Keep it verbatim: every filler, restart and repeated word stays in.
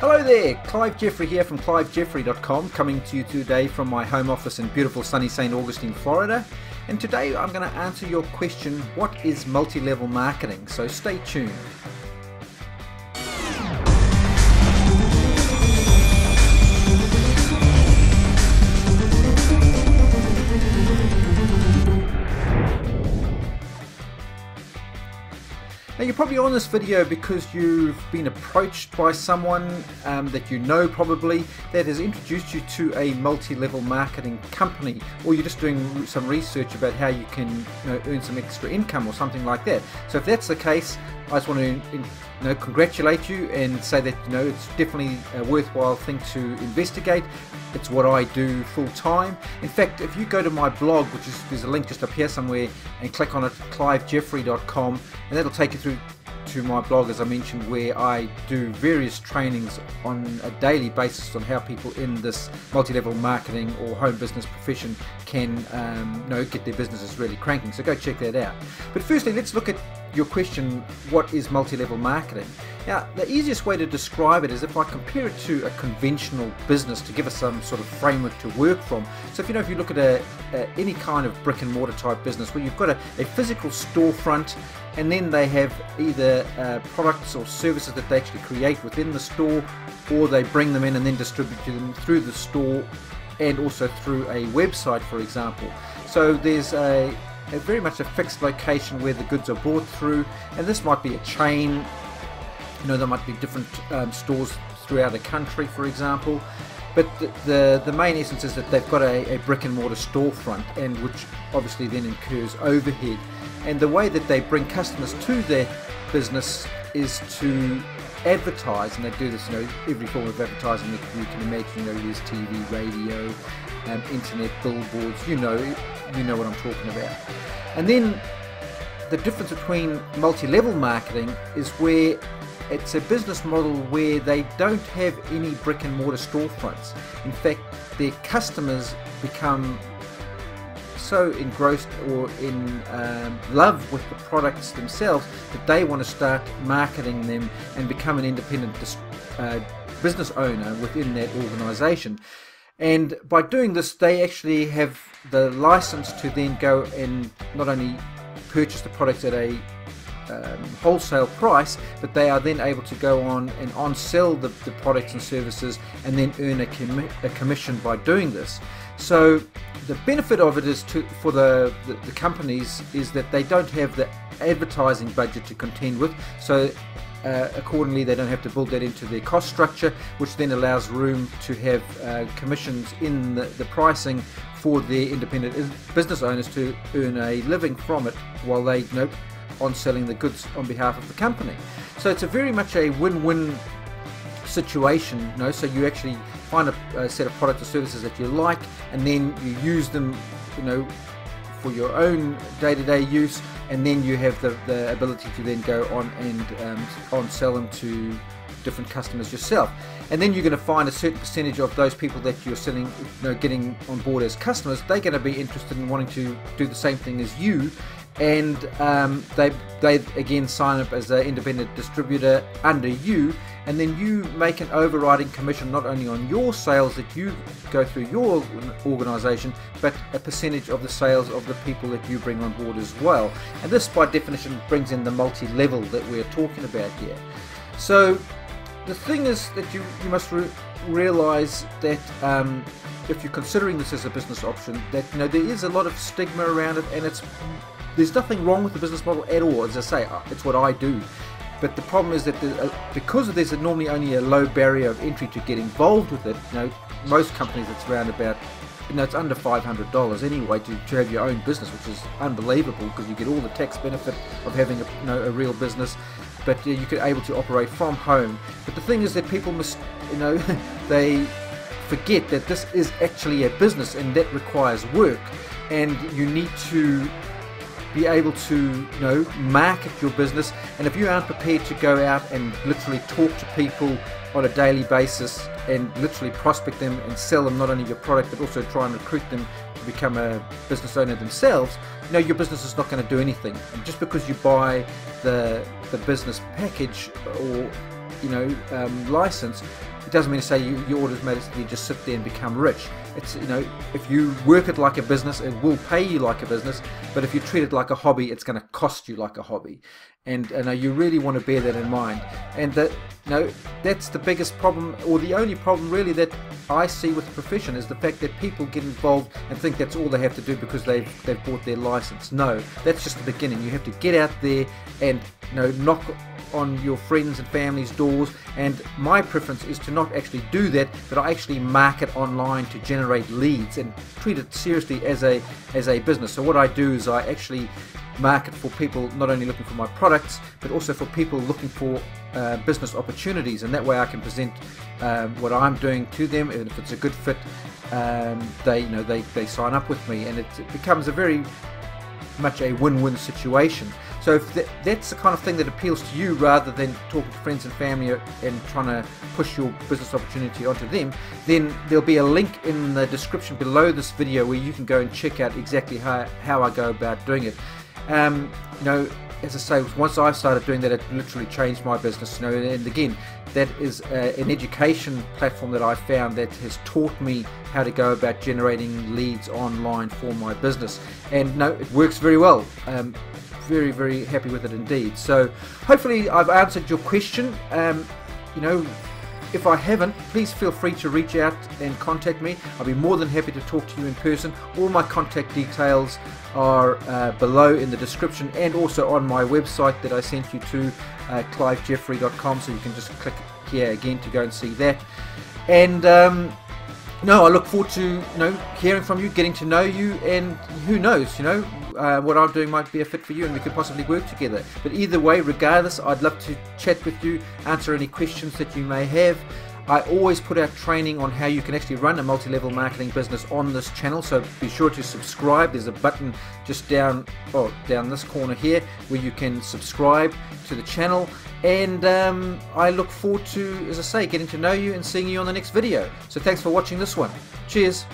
Hello there, Clive Jeffrey here from clive jeffrey dot com, coming to you today from my home office in beautiful sunny Saint Augustine, Florida. And today I'm going to answer your question, what is multi-level marketing? So stay tuned. Now you're probably on this video because you've been approached by someone um, that you know probably that has introduced you to a multi-level marketing company, or you're just doing some research about how you can you know, earn some extra income or something like that. So if that's the case, I just want to you know, congratulate you and say that you know it's definitely a worthwhile thing to investigate. It's what I do full time. In fact, if you go to my blog, which is, there's a link just up here somewhere, and click on it, clive jeffrey dot com, and that'll take you through to my blog, as I mentioned, where I do various trainings on a daily basis on how people in this multi-level marketing or home business profession can um, you know, get their businesses really cranking. So go check that out. But firstly, let's look at your question, what is multi-level marketing? Now, the easiest way to describe it is if I compare it to a conventional business to give us some sort of framework to work from. So if you know, if you look at a, a, any kind of brick and mortar type business where you've got a, a physical storefront, and then they have either uh, products or services that they actually create within the store, or they bring them in and then distribute them through the store and also through a website, for example. So there's a very much a fixed location where the goods are brought through, and this might be a chain, you know, there might be different um, stores throughout the country, for example, but the, the, the main essence is that they've got a, a brick and mortar storefront, and which obviously then incurs overhead, and the way that they bring customers to their business is to advertise, and they do this, you know, every form of advertising that you can imagine, you know, there's T V, radio, um, internet, billboards, you know, you know what I'm talking about. And then the difference between multi-level marketing is where it's a business model where they don't have any brick and mortar storefronts. In fact, their customers become so engrossed or in um, love with the products themselves that they want to start marketing them and become an independent uh, business owner within that organization. And by doing this, they actually have the license to then go and not only purchase the products at a um, wholesale price, but they are then able to go on and on sell the, the products and services and then earn a, com a commission by doing this. So the benefit of it is to, for the, the, the companies is that they don't have the advertising budget to contend with, so uh, accordingly they don't have to build that into their cost structure, which then allows room to have uh, commissions in the, the pricing for their independent business owners to earn a living from it while they you know, on selling the goods on behalf of the company. So it's a very much a win-win situation, you know, so you actually find a, a set of products or services that you like, and then you use them, you know, for your own day-to-day use, and then you have the, the ability to then go on and um, on sell them to different customers yourself. And then you're going to find a certain percentage of those people that you're selling, you know, getting on board as customers, they're going to be interested in wanting to do the same thing as you, and um, they, they again sign up as an independent distributor under you, and then you make an overriding commission not only on your sales that you go through your organization, but a percentage of the sales of the people that you bring on board as well. And this by definition brings in the multi-level that we're talking about here. So the thing is that you, you must re realize that um, if you're considering this as a business option, that you know there is a lot of stigma around it, and it's there's nothing wrong with the business model at all. As I say, it's what I do. But the problem is that the, because there's normally only a low barrier of entry to get involved with it, you know, most companies it's around about, you know, it's under five hundred dollars anyway to, to have your own business, which is unbelievable because you get all the tax benefit of having a, you know, a real business, but you know, you're able to operate from home. But the thing is that people must, you know, they forget that this is actually a business, and that requires work, and you need to be able to you know market your business. And if you aren't prepared to go out and literally talk to people on a daily basis and literally prospect them and sell them not only your product but also try and recruit them to become a business owner themselves, you know your business is not going to do anything. And just because you buy the the business package or you know, um, license, it doesn't mean to say you, you automatically just sit there and become rich. It's, you know, if you work it like a business, it will pay you like a business, but if you treat it like a hobby, it's going to cost you like a hobby. And, and uh, you really want to bear that in mind. And that, you know, that's the biggest problem, or the only problem really that I see with the profession, is the fact that people get involved and think that's all they have to do because they've, they've bought their license. No, that's just the beginning. You have to get out there and, you know, knock on your friends and family's doors, and my preference is to not actually do that, but I actually market online to generate leads and treat it seriously as a as a business. So what I do is I actually market for people not only looking for my products, but also for people looking for uh, business opportunities, and that way I can present uh, what I'm doing to them, and if it's a good fit, um, they you know they, they sign up with me, and it, it becomes a very much a win-win situation. So if th that's the kind of thing that appeals to you, rather than talking to friends and family and trying to push your business opportunity onto them, then there'll be a link in the description below this video where you can go and check out exactly how, how I go about doing it. Um, you know, as I say, once I started doing that, it literally changed my business. You know, and again, that is a, an education platform that I found that has taught me how to go about generating leads online for my business. And no, it works very well. Um, very, very happy with it indeed. So hopefully I've answered your question. Um, you know, if I haven't, please feel free to reach out and contact me. I'll be more than happy to talk to you in person. All my contact details are uh, below in the description, and also on my website that I sent you to, uh, clive jeffrey dot com, so you can just click here again to go and see that. And um, no, I look forward to you know hearing from you, getting to know you, and who knows, you know, uh, what I'm doing might be a fit for you, and we could possibly work together. But either way, regardless, I'd love to chat with you, answer any questions that you may have. I always put out training on how you can actually run a multi-level marketing business on this channel, so be sure to subscribe. There's a button just down, oh, down this corner here, where you can subscribe to the channel. And um, I look forward to, as I say, getting to know you and seeing you on the next video. So thanks for watching this one. Cheers.